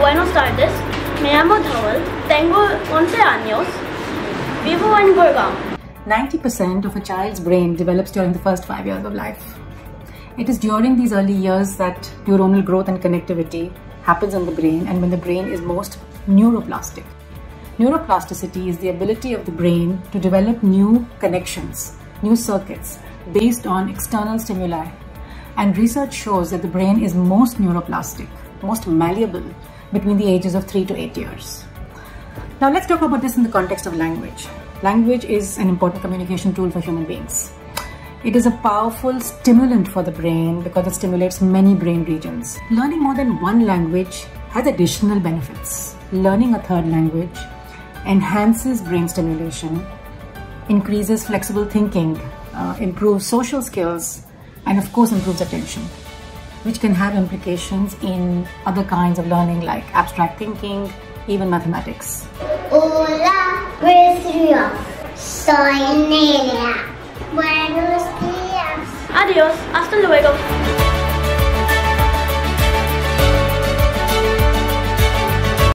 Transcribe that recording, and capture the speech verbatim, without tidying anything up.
Buenos Aires, Miami, Dhawal, Tengo Once Años, Vivo and Gurgaon. ninety percent of a child's brain develops during the first five years of life. It is during these early years that neuronal growth and connectivity happens in the brain, and when the brain is most neuroplastic. Neuroplasticity is the ability of the brain to develop new connections, new circuits based on external stimuli. And research shows that the brain is most neuroplastic, most malleable between the ages of three to eight years. Now let's talk about this in the context of language. Language is an important communication tool for human beings. It is a powerful stimulant for the brain because it stimulates many brain regions. Learning more than one language has additional benefits. Learning a third language enhances brain stimulation, increases flexible thinking, uh, improves social skills, and of course improves attention, which can have implications in other kinds of learning like abstract thinking, even mathematics. Hola, Grecia. Soy Nelia. Buenos días. Adios. Hasta luego.